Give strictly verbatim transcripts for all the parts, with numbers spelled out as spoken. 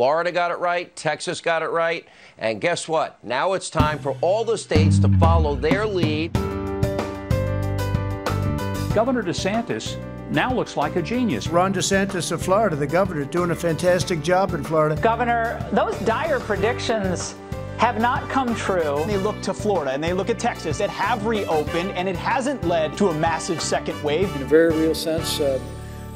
Florida got it right. Texas got it right. And guess what? Now it's time for all the states to follow their lead. Governor DeSantis now looks like a genius. Ron DeSantis of Florida, the governor, doing a fantastic job in Florida. Governor, those dire predictions have not come true. They look to Florida and they look at Texas that have reopened, and it hasn't led to a massive second wave. In a very real sense, uh,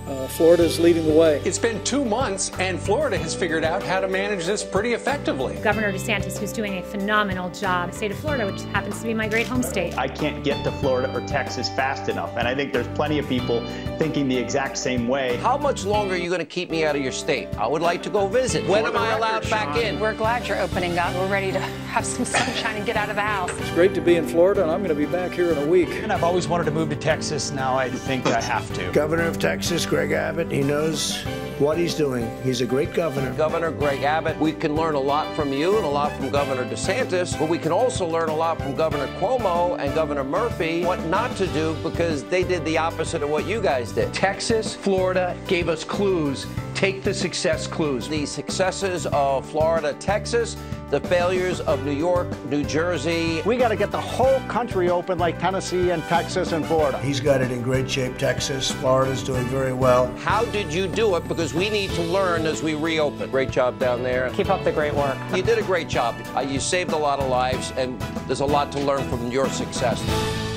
uh, Florida is leading the way. It's been two months and Florida has figured out how to manage this pretty effectively. Governor DeSantis, who's doing a phenomenal job, the state of Florida, which happens to be my great home state. I can't get to Florida or Texas fast enough, and I think there's plenty of people thinking the exact same way. How much longer are you going to keep me out of your state? I would like to go visit. When am I allowed back in? We're glad you're opening up. We're ready to have some sunshine and get out of the house. It's great to be in Florida, and I'm going to be back here in a week. And I've always wanted to move to Texas. Now I think I have to. Governor of Texas, Greg Abbott, he knows what he's doing. He's a great governor. Governor Greg Abbott, we can learn a lot from you and a lot from Governor DeSantis, but we can also learn a lot from Governor Cuomo and Governor Murphy what not to do, because they did the opposite of what you guys did. Texas, Florida gave us clues. Take the success clues. The successes of Florida, Texas, the failures of New York, New Jersey. We got to get the whole country open like Tennessee and Texas and Florida. He's got it in great shape, Texas. Florida's doing very well. How did you do it? Because we need to learn as we reopen. Great job down there. Keep up the great work. You did a great job. You saved a lot of lives, and there's a lot to learn from your success.